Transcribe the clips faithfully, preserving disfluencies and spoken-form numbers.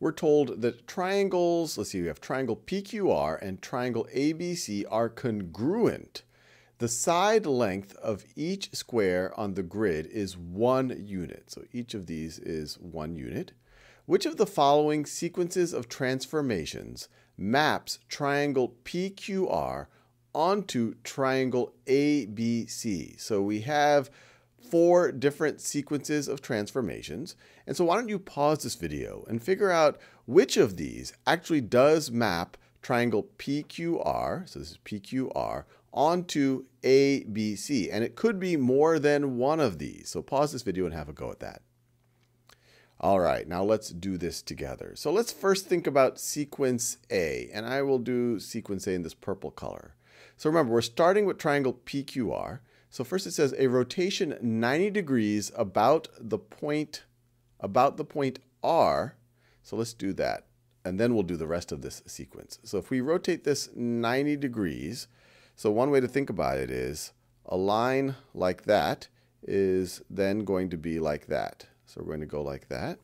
we're told that triangles, let's see, we have triangle P Q R and triangle A B C are congruent. The side length of each square on the grid is one unit. So each of these is one unit. Which of the following sequences of transformations maps triangle P Q R onto triangle A B C? So we have four different sequences of transformations. And so why don't you pause this video and figure out which of these actually does map triangle P Q R, so this is P Q R, onto A B C. And it could be more than one of these. So pause this video and have a go at that. All right, now let's do this together. So let's first think about sequence A. And I will do sequence A in this purple color. So remember, we're starting with triangle P Q R. So first it says a rotation ninety degrees about the point, about the point R. So let's do that. And then we'll do the rest of this sequence. So if we rotate this ninety degrees, so one way to think about it is a line like that is then going to be like that. So we're going to go like that.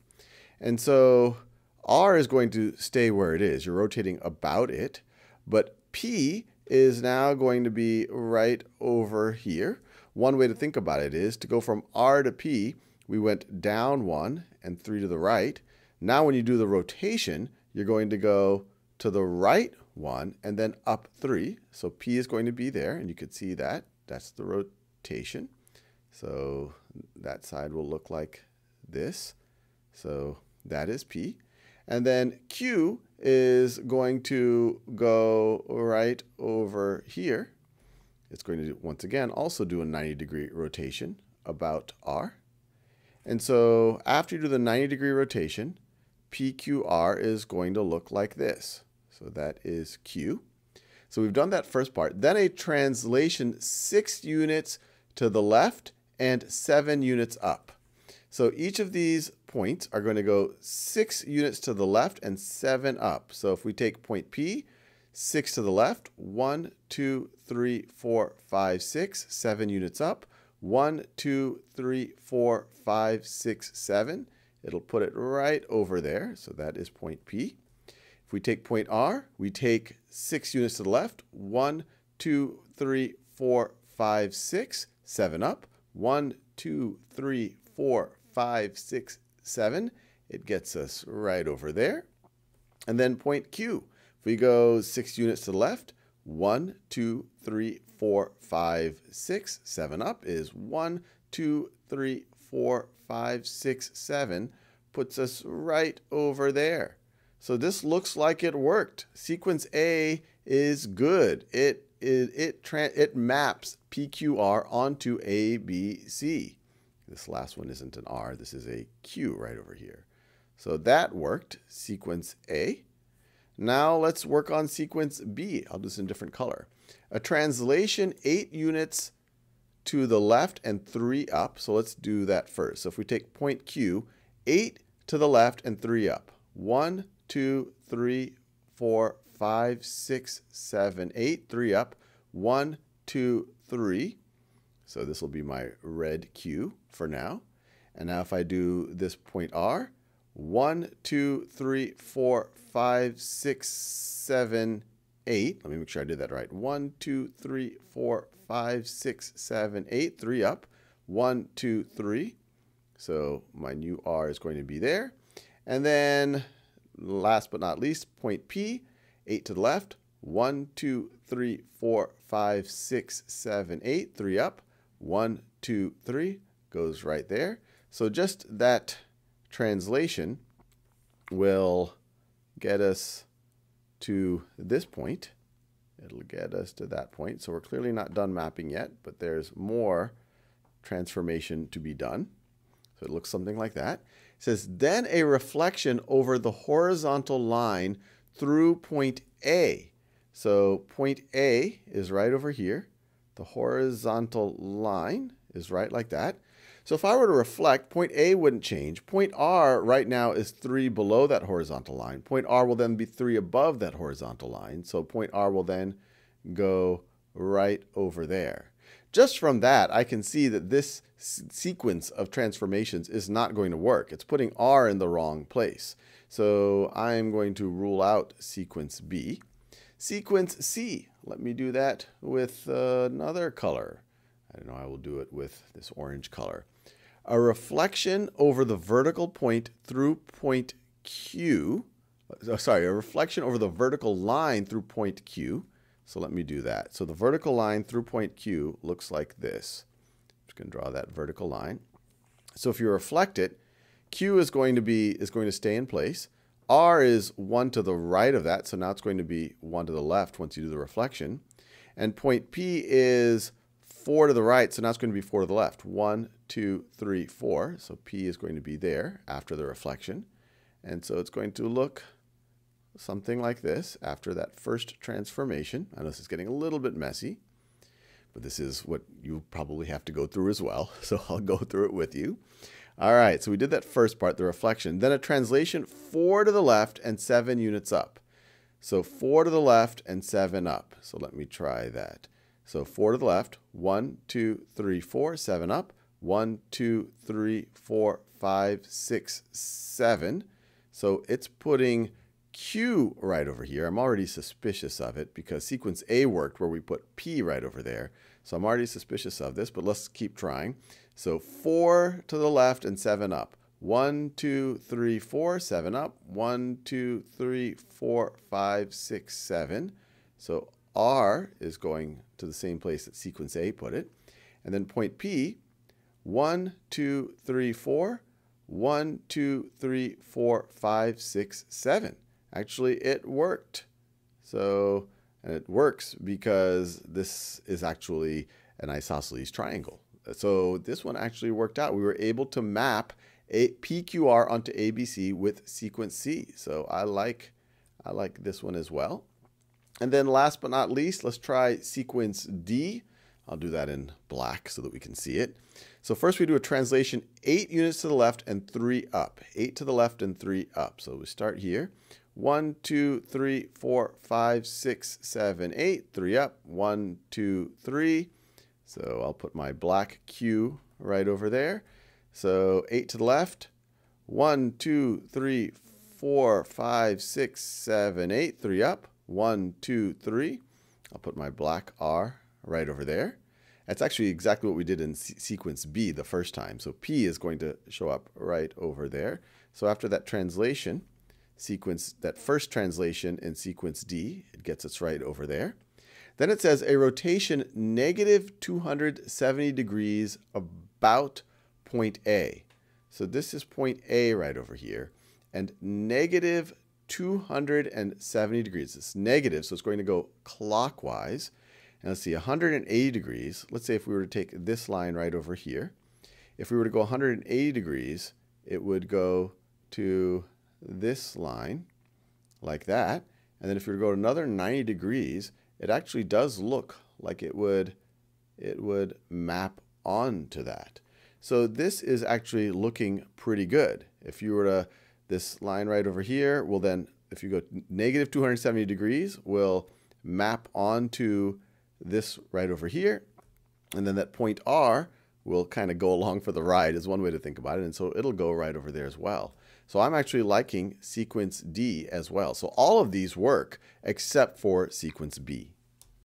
And so R is going to stay where it is. You're rotating about it. But P is now going to be right over here. One way to think about it is to go from R to P, we went down one and three to the right. Now when you do the rotation, you're going to go to the right one and then up three. So P is going to be there, and you could see that. That's the rotation. So that side will look like this. So that is P. And then Q is going to go right over here. It's going to, once again, also do a ninety degree rotation about R. And so after you do the ninety degree rotation, P Q R is going to look like this. So that is Q. So we've done that first part. Then a translation six units to the left and seven units up. So each of these points are going to go six units to the left and seven up. So if we take point P, six to the left, one, two, three, four, five, six, seven units up, one, two, three, four, five, six, seven. It'll put it right over there. So that is point P. If we take point R, we take six units to the left, one, two, three, four, five, six, seven up, one, two, three, four, five, six, seven. It gets us right over there. And then point Q. If we go six units to the left, one, two, three, four, five, six, seven up is one, two, three, four, five, six, seven. Puts us right over there. So this looks like it worked. Sequence A is good. It, it, it, it maps P Q R onto A B C. This last one isn't an R. This is a Q right over here. So that worked, sequence A. Now let's work on sequence B. I'll do this in a different color. A translation eight units to the left and three up. So let's do that first. So if we take point Q, eight to the left and three up. one, two, three, four, five, six, seven, eight, three up. one, two, three. So this will be my red Q for now. And now if I do this point R, one, two, three, four, five, six, seven, eight. Let me make sure I did that right. one, two, three, four, five, six, seven, eight, three up. one, two, three. So my new R is going to be there. And then last but not least, point P, eight to the left. one, two, three, four, five, six, seven, eight, three up. one, two, three goes right there. So just that translation will get us to this point. It'll get us to that point. So we're clearly not done mapping yet, but there's more transformation to be done. So it looks something like that. It says, then a reflection over the horizontal line through point A. So point A is right over here. The horizontal line is right like that. So if I were to reflect, point A wouldn't change. Point R right now is three below that horizontal line. Point R will then be three above that horizontal line. So point R will then go right over there. Just from that, I can see that this sequence of transformations is not going to work. It's putting R in the wrong place. So I'm going to rule out sequence B. Sequence C, let me do that with uh, another color. I don't know, I will do it with this orange color. A reflection over the vertical point through point Q. Sorry, a reflection over the vertical line through point Q. So let me do that. So the vertical line through point Q looks like this. I'm just going to draw that vertical line. So if you reflect it, Q is going to be is going to stay in place. R is one to the right of that, so now it's going to be one to the left once you do the reflection. And point P is four to the right, so now it's going to be four to the left. One, two, three, four. So P is going to be there after the reflection. And so it's going to look something like this after that first transformation. I know this is getting a little bit messy, but this is what you probably have to go through as well, so I'll go through it with you. All right, so we did that first part, the reflection. Then a translation four to the left and seven units up. So four to the left and seven up. So let me try that. So four to the left, one, two, three, four, seven up. One, two, three, four, five, six, seven. So it's putting Q right over here. I'm already suspicious of it because sequence A worked where we put P right over there. So I'm already suspicious of this, but let's keep trying. So four to the left and seven up. One, two, three, four, seven up. One, two, three, four, five, six, seven. So R is going to the same place that sequence A put it. And then point P, one, two, three, four. One, two, three, four, five, six, seven. Actually, it worked. So, and it works because this is actually an isosceles triangle. So this one actually worked out. We were able to map a P Q R onto A B C with sequence C. So I like, I like this one as well. And then last but not least, let's try sequence D. I'll do that in black so that we can see it. So first we do a translation eight units to the left and three up. Eight to the left and three up. So we start here. One, two, three, four, five, six, seven, eight. Three up. One, two, three. So I'll put my black Q right over there. So eight to the left. One, two, three, four, five, six, seven, eight. Three up. One, two, three. I'll put my black R right over there. That's actually exactly what we did in sequence B the first time. So P is going to show up right over there. So after that translation, sequence, that first translation in sequence D, it gets us right over there. Then it says a rotation negative two hundred seventy degrees about point A. So this is point A right over here. And negative two hundred seventy degrees. It's negative, so it's going to go clockwise. And let's see, one hundred eighty degrees. Let's say if we were to take this line right over here. If we were to go one hundred eighty degrees, it would go to this line like that. And then if we were to go another ninety degrees, it actually does look like it would, it would map onto that. So this is actually looking pretty good. If you were to, this line right over here, well then, if you go negative two hundred seventy degrees, will map onto this right over here. And then that point R will kind of go along for the ride is one way to think about it. And so it'll go right over there as well. So I'm actually liking sequence D as well. So all of these work except for sequence B.